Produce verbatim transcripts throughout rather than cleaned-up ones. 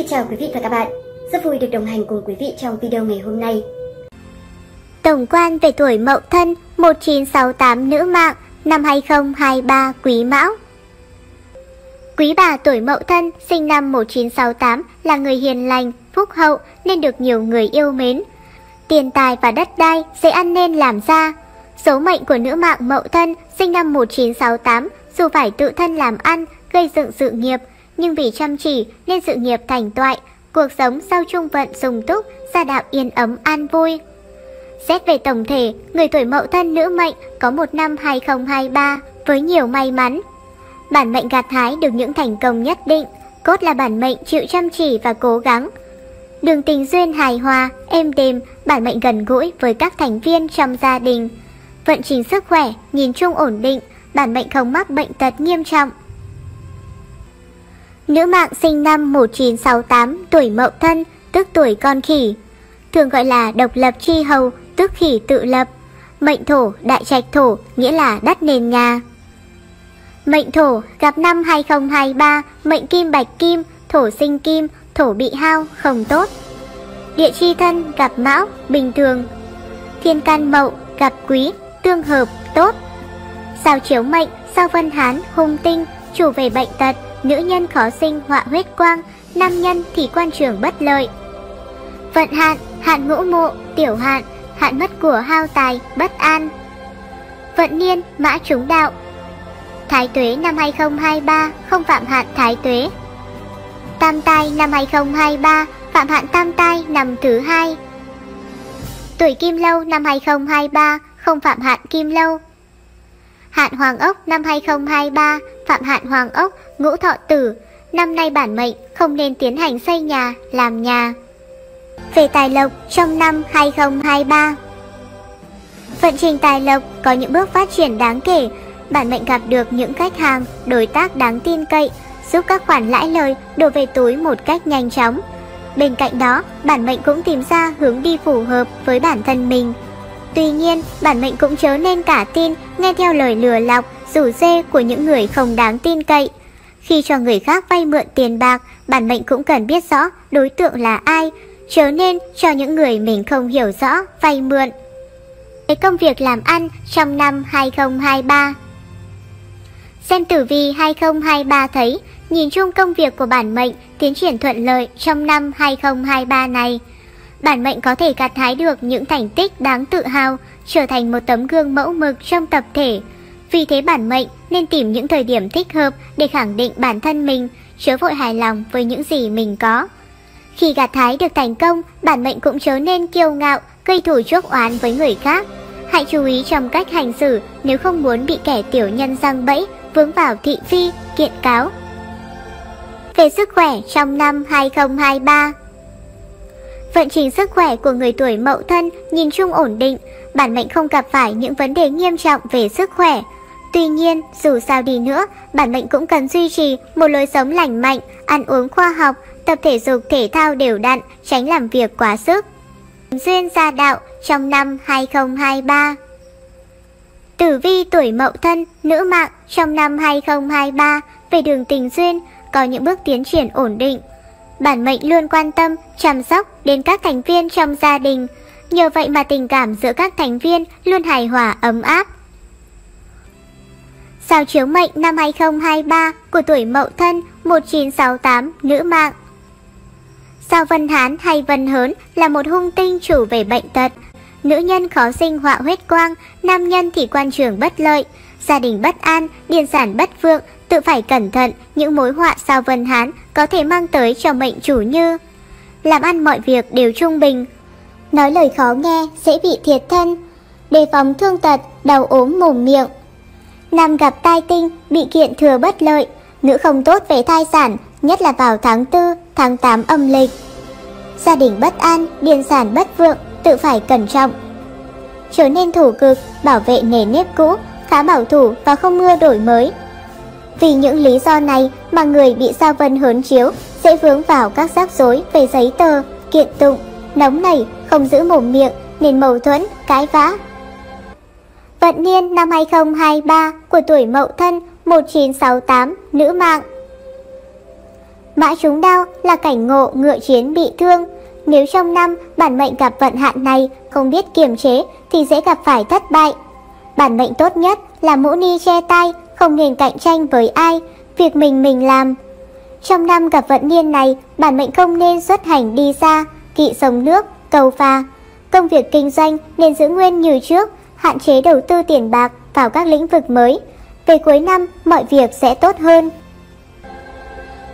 Xin chào quý vị và các bạn, rất vui được đồng hành cùng quý vị trong video ngày hôm nay. Tổng quan về tuổi Mậu Thân một chín sáu tám nữ mạng năm hai không hai ba Quý Mão. Quý bà tuổi Mậu Thân sinh năm một chín sáu tám là người hiền lành, phúc hậu nên được nhiều người yêu mến. Tiền tài và đất đai dễ ăn nên làm ra. Số mệnh của nữ mạng Mậu Thân sinh năm một chín sáu tám dù phải tự thân làm ăn, gây dựng sự nghiệp, nhưng vì chăm chỉ nên sự nghiệp thành toại, cuộc sống sao trung vận sung túc, gia đạo yên ấm an vui. Xét về tổng thể, người tuổi Mậu Thân nữ mệnh có một năm hai không hai ba với nhiều may mắn. Bản mệnh gặt hái được những thành công nhất định, cốt là bản mệnh chịu chăm chỉ và cố gắng. Đường tình duyên hài hòa, êm đềm, bản mệnh gần gũi với các thành viên trong gia đình. Vận trình sức khỏe, nhìn chung ổn định, bản mệnh không mắc bệnh tật nghiêm trọng. Nữ mạng sinh năm một chín sáu tám tuổi Mậu Thân, tức tuổi con khỉ. Thường gọi là độc lập chi hầu, tức khỉ tự lập. Mệnh thổ, đại trạch thổ, nghĩa là đất nền nhà. Mệnh thổ gặp năm hai không hai ba, mệnh kim bạch kim, thổ sinh kim, thổ bị hao, không tốt. Địa chi thân gặp mão, bình thường. Thiên can mậu gặp quý, tương hợp, tốt. Sao chiếu mệnh, sao vân hán, hung tinh, chủ về bệnh tật, nữ nhân khó sinh, họa huyết quang, nam nhân thì quan trường bất lợi. Vận hạn, hạn ngũ mộ, tiểu hạn, hạn mất của hao tài, bất an. Vận niên, mã trúng đạo. Thái tuế năm hai không hai ba, không phạm hạn thái tuế. Tam tai năm hai không hai ba, phạm hạn tam tai năm thứ hai. Tuổi kim lâu năm hai không hai ba, không phạm hạn kim lâu. Hạn hoàng ốc năm hai không hai ba, phạm hạn hoàng ốc, ngũ thọ tử. Năm nay bản mệnh không nên tiến hành xây nhà, làm nhà. Về tài lộc trong năm hai không hai ba, vận trình tài lộc có những bước phát triển đáng kể. Bản mệnh gặp được những khách hàng, đối tác đáng tin cậy, giúp các khoản lãi lời đổ về túi một cách nhanh chóng. Bên cạnh đó, bản mệnh cũng tìm ra hướng đi phù hợp với bản thân mình. Tuy nhiên, bản mệnh cũng chớ nên cả tin, nghe theo lời lừa lọc, rủ rê của những người không đáng tin cậy. Khi cho người khác vay mượn tiền bạc, bản mệnh cũng cần biết rõ đối tượng là ai, chớ nên cho những người mình không hiểu rõ vay mượn. Về công việc làm ăn trong năm hai không hai ba, xem tử vi hai không hai ba thấy, nhìn chung công việc của bản mệnh tiến triển thuận lợi trong năm hai không hai ba này. Bản mệnh có thể gặt hái được những thành tích đáng tự hào, trở thành một tấm gương mẫu mực trong tập thể. Vì thế bản mệnh nên tìm những thời điểm thích hợp để khẳng định bản thân mình, chớ vội hài lòng với những gì mình có. Khi gặt hái được thành công, bản mệnh cũng chớ nên kiêu ngạo, gây thù chuốc oán với người khác. Hãy chú ý trong cách hành xử nếu không muốn bị kẻ tiểu nhân giăng bẫy, vướng vào thị phi, kiện cáo. Về sức khỏe trong năm hai không hai ba, vận trình sức khỏe của người tuổi Mậu Thân nhìn chung ổn định, bản mệnh không gặp phải những vấn đề nghiêm trọng về sức khỏe. Tuy nhiên, dù sao đi nữa, bản mệnh cũng cần duy trì một lối sống lành mạnh, ăn uống khoa học, tập thể dục thể thao đều đặn, tránh làm việc quá sức. Duyên gia đạo trong năm hai không hai ba, tử vi tuổi Mậu Thân nữ mạng trong năm hai không hai ba về đường tình duyên có những bước tiến triển ổn định. Bản mệnh luôn quan tâm, chăm sóc đến các thành viên trong gia đình. Nhờ vậy mà tình cảm giữa các thành viên luôn hài hòa ấm áp. Sao chiếu mệnh năm hai không hai ba của tuổi Mậu Thân một chín sáu tám nữ mạng. Sao vân hán hay vân hớn là một hung tinh chủ về bệnh tật. Nữ nhân khó sinh họa huyết quang, nam nhân thì quan trường bất lợi. Gia đình bất an, điền sản bất vượng, tự phải cẩn thận những mối họa sao vân hán có thể mang tới cho mệnh chủ như làm ăn mọi việc đều trung bình, nói lời khó nghe dễ bị thiệt thân, đề phòng thương tật, đau ốm mồm miệng. Nam gặp tai tinh, bị kiện thừa bất lợi, nữ không tốt về thai sản, nhất là vào tháng tư, tháng tám âm lịch. Gia đình bất an, điền sản bất vượng, tự phải cẩn trọng. Trở nên thủ cực, bảo vệ nghề nếp cũ, khá bảo thủ và không ưa đổi mới. Vì những lý do này mà người bị sao vân hớn chiếu sẽ vướng vào các rắc rối về giấy tờ, kiện tụng, nóng nảy, không giữ mồm miệng nên mâu thuẫn, cãi vã. Vận niên năm hai không hai ba của tuổi Mậu Thân một chín sáu tám nữ mạng. mã trúng đao là cảnh ngộ ngựa chiến bị thương. Nếu trong năm bản mệnh gặp vận hạn này không biết kiềm chế thì dễ gặp phải thất bại. Bản mệnh tốt nhất là mũ ni che tai, không nên cạnh tranh với ai, việc mình mình làm. Trong năm gặp vận niên này, bản mệnh không nên xuất hành đi xa, kỵ sông nước, cầu phà. Công việc kinh doanh nên giữ nguyên như trước, hạn chế đầu tư tiền bạc vào các lĩnh vực mới. Về cuối năm, mọi việc sẽ tốt hơn.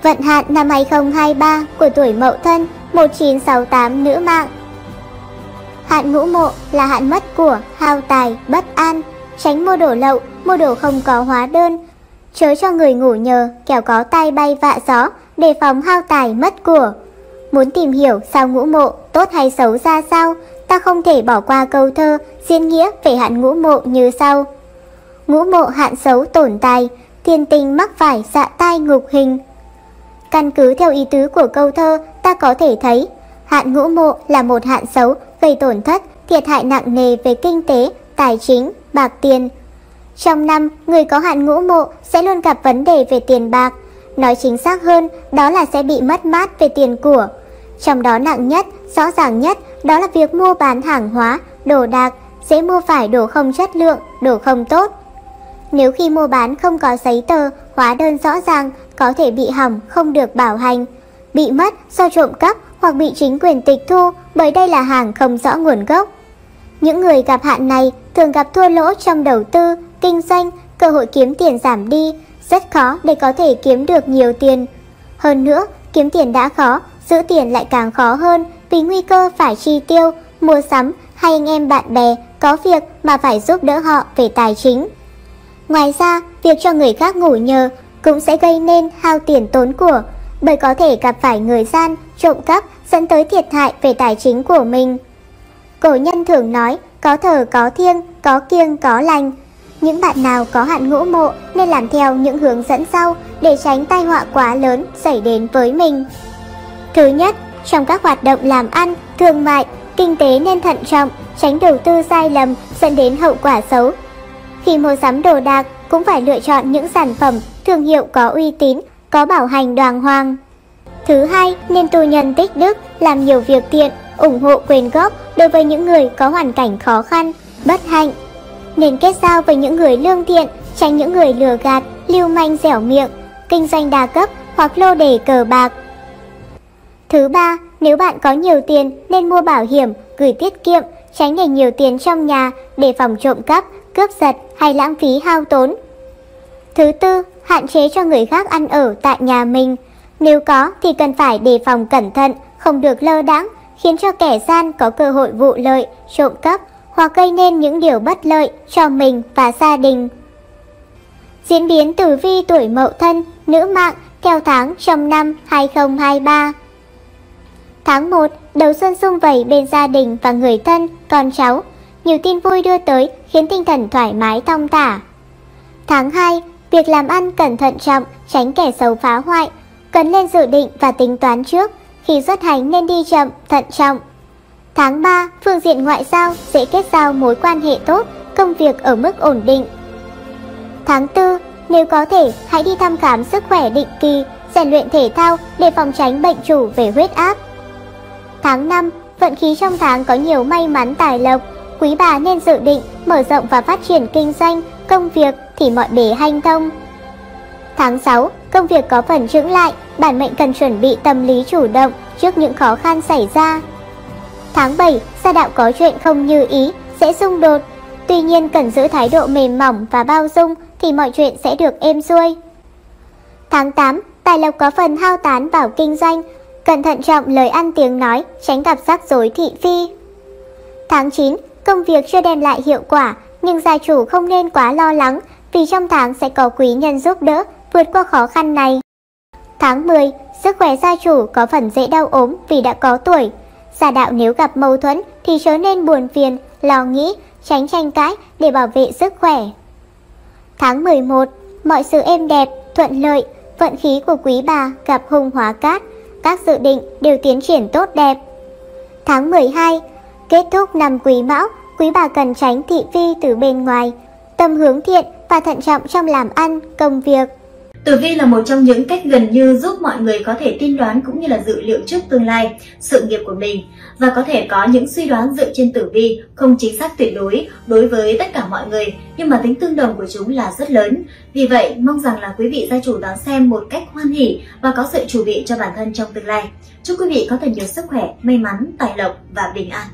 Vận hạn năm hai không hai ba của tuổi Mậu Thân một chín sáu tám nữ mạng. Hạn ngũ mộ là hạn mất của, hao tài, bất an. Tránh mua đồ lậu, mua đồ không có hóa đơn. Chớ cho người ngủ nhờ, kẻo có tai bay vạ gió, đề phòng hao tài mất của. Muốn tìm hiểu sao ngũ mộ tốt hay xấu ra sao, ta không thể bỏ qua câu thơ diễn nghĩa về hạn ngũ mộ như sau. Ngũ mộ hạn xấu tổn tài, thiên tình mắc phải dạ tai ngục hình. Căn cứ theo ý tứ của câu thơ, ta có thể thấy hạn ngũ mộ là một hạn xấu gây tổn thất, thiệt hại nặng nề về kinh tế, tài chính, bạc tiền. Trong năm, người có hạn ngũ mộ sẽ luôn gặp vấn đề về tiền bạc. Nói chính xác hơn, đó là sẽ bị mất mát về tiền của. Trong đó nặng nhất, rõ ràng nhất, đó là việc mua bán hàng hóa, đồ đạc, dễ mua phải đồ không chất lượng, đồ không tốt. Nếu khi mua bán không có giấy tờ, hóa đơn rõ ràng, có thể bị hỏng, không được bảo hành, bị mất do trộm cắp hoặc bị chính quyền tịch thu bởi đây là hàng không rõ nguồn gốc. Những người gặp hạn này thường gặp thua lỗ trong đầu tư, kinh doanh, cơ hội kiếm tiền giảm đi, rất khó để có thể kiếm được nhiều tiền. Hơn nữa, kiếm tiền đã khó, giữ tiền lại càng khó hơn vì nguy cơ phải chi tiêu, mua sắm hay anh em bạn bè có việc mà phải giúp đỡ họ về tài chính. Ngoài ra, việc cho người khác ngủ nhờ cũng sẽ gây nên hao tiền tốn của, bởi có thể gặp phải người gian, trộm cắp dẫn tới thiệt hại về tài chính của mình. Cổ nhân thường nói, có thờ có thiêng, có kiêng có lành. Những bạn nào có hạn ngũ mộ nên làm theo những hướng dẫn sau để tránh tai họa quá lớn xảy đến với mình. Thứ nhất, trong các hoạt động làm ăn, thương mại, kinh tế nên thận trọng, tránh đầu tư sai lầm dẫn đến hậu quả xấu. Khi mua sắm đồ đạc cũng phải lựa chọn những sản phẩm, thương hiệu có uy tín, có bảo hành đàng hoàng. Thứ hai, nên tu nhân tích đức, làm nhiều việc thiện, ủng hộ quyên góp đối với những người có hoàn cảnh khó khăn, bất hạnh. Nên kết giao với những người lương thiện, tránh những người lừa gạt, lưu manh dẻo miệng, kinh doanh đa cấp hoặc lô đề cờ bạc. Thứ ba, nếu bạn có nhiều tiền nên mua bảo hiểm, gửi tiết kiệm, tránh để nhiều tiền trong nhà để phòng trộm cắp, cướp giật hay lãng phí hao tốn. Thứ tư, hạn chế cho người khác ăn ở tại nhà mình. Nếu có thì cần phải đề phòng cẩn thận, không được lơ đãng, khiến cho kẻ gian có cơ hội vụ lợi, trộm cắp hoặc gây nên những điều bất lợi cho mình và gia đình. Diễn biến tử vi tuổi Mậu Thân, nữ mạng, theo tháng trong năm hai không hai ba. Tháng một, đầu xuân sum vầy bên gia đình và người thân, con cháu. Nhiều tin vui đưa tới khiến tinh thần thoải mái thong thả. Tháng hai, việc làm ăn cần thận trọng, tránh kẻ xấu phá hoại. Cần lên dự định và tính toán trước, khi xuất hành nên đi chậm, thận trọng. Tháng ba, phương diện ngoại giao dễ kết giao mối quan hệ tốt, công việc ở mức ổn định. Tháng tư, nếu có thể hãy đi thăm khám sức khỏe định kỳ, rèn luyện thể thao để phòng tránh bệnh chủ về huyết áp. Tháng năm, vận khí trong tháng có nhiều may mắn tài lộc, quý bà nên dự định mở rộng và phát triển kinh doanh, công việc thì mọi bề hanh thông. Tháng sáu, công việc có phần chững lại, bản mệnh cần chuẩn bị tâm lý chủ động trước những khó khăn xảy ra. Tháng bảy, gia đạo có chuyện không như ý, sẽ xung đột. Tuy nhiên cần giữ thái độ mềm mỏng và bao dung thì mọi chuyện sẽ được êm xuôi. Tháng tám, tài lộc có phần hao tán vào kinh doanh, cần thận trọng lời ăn tiếng nói, tránh gặp rắc rối thị phi. Tháng chín, công việc chưa đem lại hiệu quả, nhưng gia chủ không nên quá lo lắng vì trong tháng sẽ có quý nhân giúp đỡ vượt qua khó khăn này. Tháng mười, sức khỏe gia chủ có phần dễ đau ốm vì đã có tuổi. Gia đạo nếu gặp mâu thuẫn thì chớ nên buồn phiền, lo nghĩ, tránh tranh cãi để bảo vệ sức khỏe. Tháng mười một, mọi sự êm đẹp, thuận lợi, vận khí của quý bà gặp hung hóa cát, các dự định đều tiến triển tốt đẹp. Tháng mười hai, kết thúc năm Quý Mão, quý bà cần tránh thị phi từ bên ngoài, tâm hướng thiện và thận trọng trong làm ăn, công việc. Tử vi là một trong những cách gần như giúp mọi người có thể tiên đoán cũng như là dự liệu trước tương lai, sự nghiệp của mình và có thể có những suy đoán dựa trên tử vi không chính xác tuyệt đối đối với tất cả mọi người, nhưng mà tính tương đồng của chúng là rất lớn. Vì vậy, mong rằng là quý vị gia chủ đón xem một cách hoan hỉ và có sự chuẩn bị cho bản thân trong tương lai. Chúc quý vị có thật nhiều sức khỏe, may mắn, tài lộc và bình an.